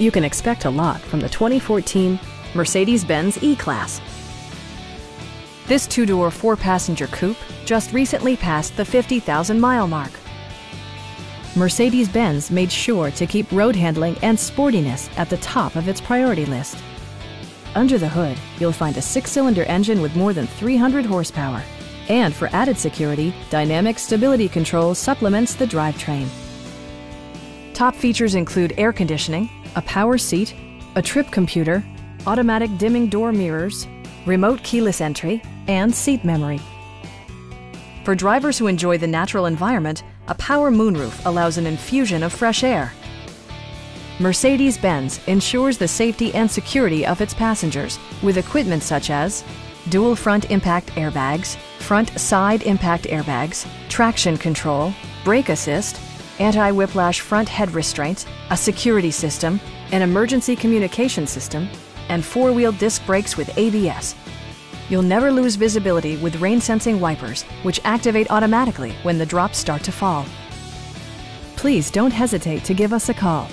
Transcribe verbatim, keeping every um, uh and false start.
You can expect a lot from the twenty fourteen Mercedes-Benz E-Class. This two-door, four-passenger coupe just recently passed the fifty thousand mile mark. Mercedes-Benz made sure to keep road handling and sportiness at the top of its priority list. Under the hood, you'll find a six-cylinder engine with more than three hundred horsepower. And for added security, Dynamic Stability Control supplements the drivetrain. Top features include air conditioning, a power seat, a trip computer, automatic dimming door mirrors, remote keyless entry, and seat memory. For drivers who enjoy the natural environment, a power moonroof allows an infusion of fresh air. Mercedes-Benz ensures the safety and security of its passengers with equipment such as dual front impact airbags, front side impact airbags, traction control, brake assist, anti-whiplash front head restraint, a security system, an emergency communication system, and four-wheel disc brakes with A B S. You'll never lose visibility with rain-sensing wipers, which activate automatically when the drops start to fall. Please don't hesitate to give us a call.